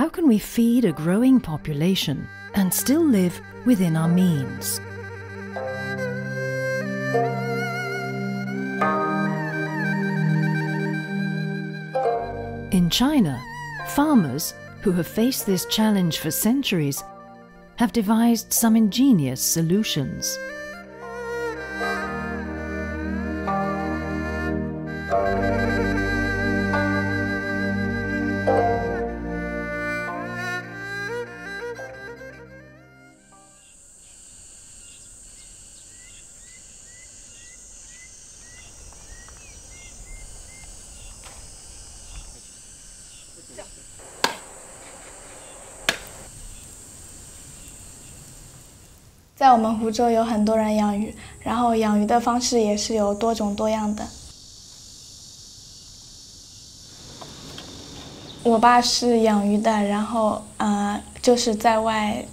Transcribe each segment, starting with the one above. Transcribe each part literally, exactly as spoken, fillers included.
How can we feed a growing population and still live within our means? In China, farmers who have faced this challenge for centuries have devised some ingenious solutions.在我们湖州有很多人养鱼，然后养鱼的方式也是有多种多样的。我爸是养鱼的，然后呃，就是在外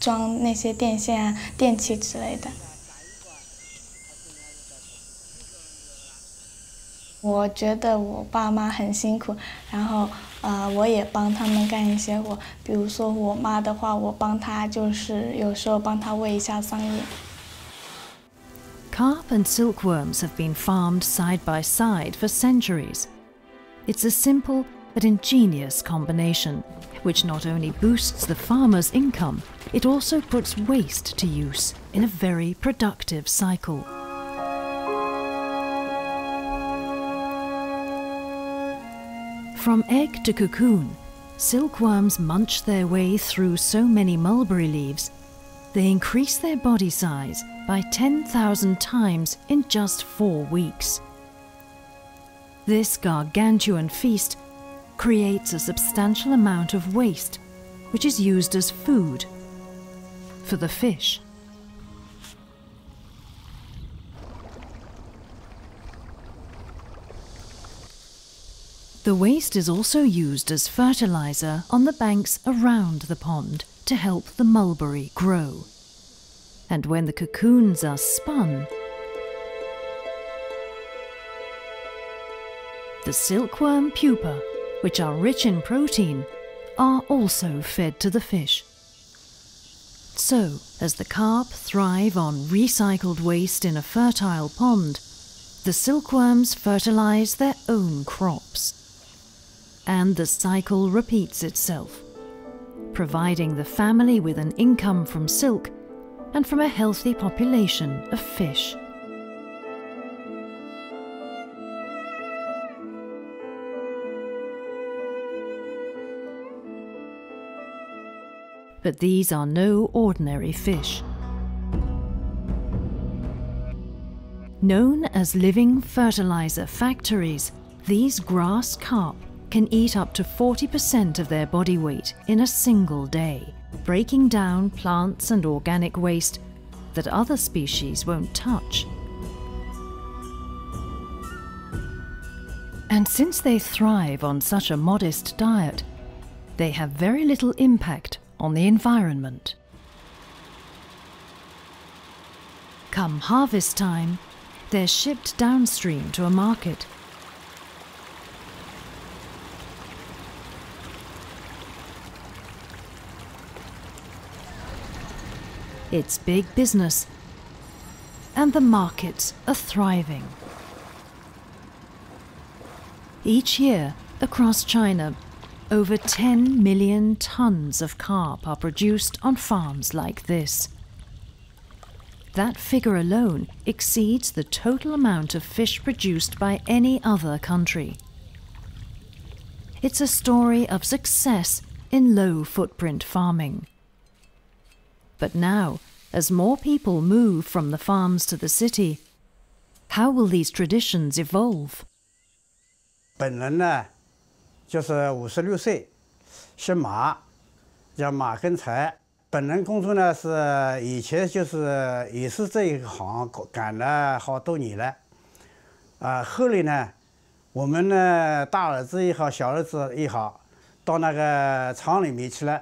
装那些电线啊、电器之类的。我觉得我爸妈很辛苦，然后呃，我也帮他们干一些活，比如说我妈的话，我帮她就是有时候帮她喂一下桑叶。Carp and silkworms have been farmed side by side for centuries. It's a simple but ingenious combination, which not only boosts the farmer's income, it also puts waste to use in a very productive cycle. From egg to cocoon, silkworms munch their way through so many mulberry leaves, they increase their body size by ten thousand times in just four weeks. This gargantuan feast creates a substantial amount of waste, which is used as food for the fish. The waste is also used as fertilizer on the banks around the pond to help the mulberry grow. And when the cocoons are spun, the silkworm pupae, which are rich in protein, are also fed to the fish. So, as the carp thrive on recycled waste in a fertile pond, the silkworms fertilize their own crops. And the cycle repeats itself, providing the family with an income from silk and from a healthy population of fish. But these are no ordinary fish. Known as living fertilizer factories, these grass carp can eat up to forty percent of their body weight in a single day, breaking down plants and organic waste that other species won't touch. And since they thrive on such a modest diet, they have very little impact on the environment. Come harvest time, they're shipped downstream to a market. It's big business, and the markets are thriving. Each year, across China, over ten million tons of carp are produced on farms like this. That figure alone exceeds the total amount of fish produced by any other country. It's a story of success in low-footprint farming. But now, as more people move from the farms to the city, how will these traditions evolve? 本人呢，就是五十六岁，姓马，叫马根才。本人工作呢是以前就是也是这一行干了好多年了，啊，后来呢，我们呢大儿子也好，小儿子也好，到那个厂里面去了，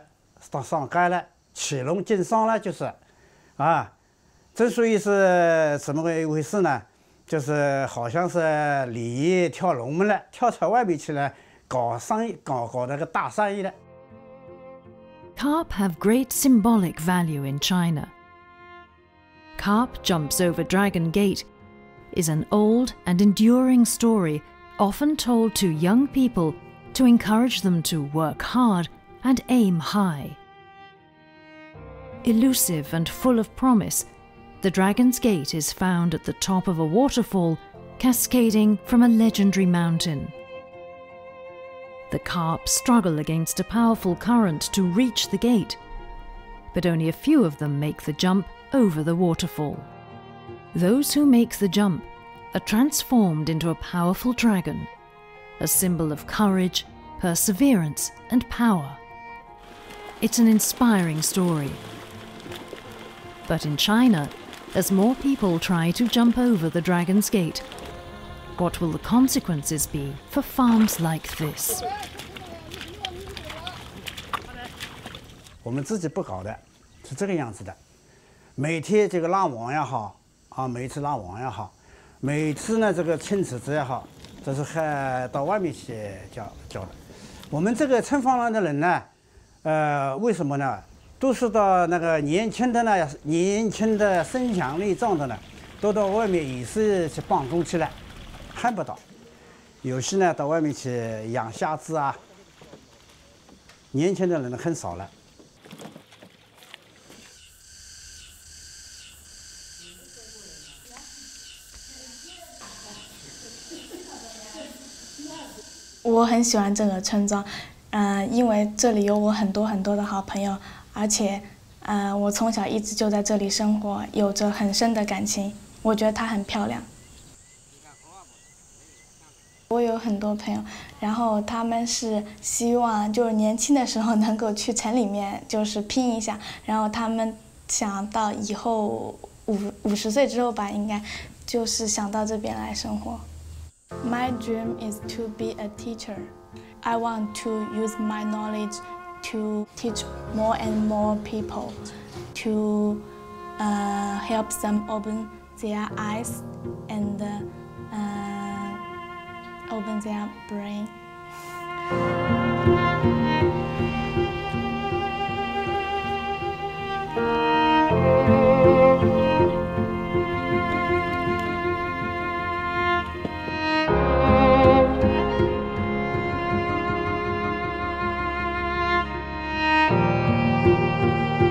到上干了。 起农经商了，就是，啊，之所以是怎么个一回事呢？就是好像是李毅跳龙门了，跳到外面去了，搞生意，搞搞那个大生意了。Carp have great symbolic value in China. Carp Jumps Over Dragon Gate is an old and enduring story often told to young people to encourage them to work hard and aim high. Elusive and full of promise, the Dragon's Gate is found at the top of a waterfall cascading from a legendary mountain. The carp struggle against a powerful current to reach the gate, but only a few of them make the jump over the waterfall. Those who make the jump are transformed into a powerful dragon, a symbol of courage, perseverance, and power. It's an inspiring story. But in China, as more people try to jump over the Dragon's Gate, what will the consequences be for farms like this? 我们自己不搞的，是这个样子的。每天这个拉网也好啊，每次拉网也好，每次呢这个清池子也好，这是还到外面去教教的。我们这个村方上的人呢，呃，为什么呢？ 都是到那个年轻的呢，年轻的身强力壮的呢，都到外面也是去办公去了，看不到。有些呢到外面去养虾子啊，年轻的人很少了。我很喜欢这个村庄，嗯、呃，因为这里有我很多很多的好朋友。 而且，呃，我从小一直就在这里生活，有着很深的感情。我觉得它很漂亮。我有很多朋友，然后他们是希望就是年轻的时候能够去城里面就是拼一下，然后他们想到以后五五十岁之后吧，应该就是想到这边来生活。My dream is to be a teacher. I want to use my knowledge. To teach more and more people, to uh, help them open their eyes and uh, open their brain. Thank you.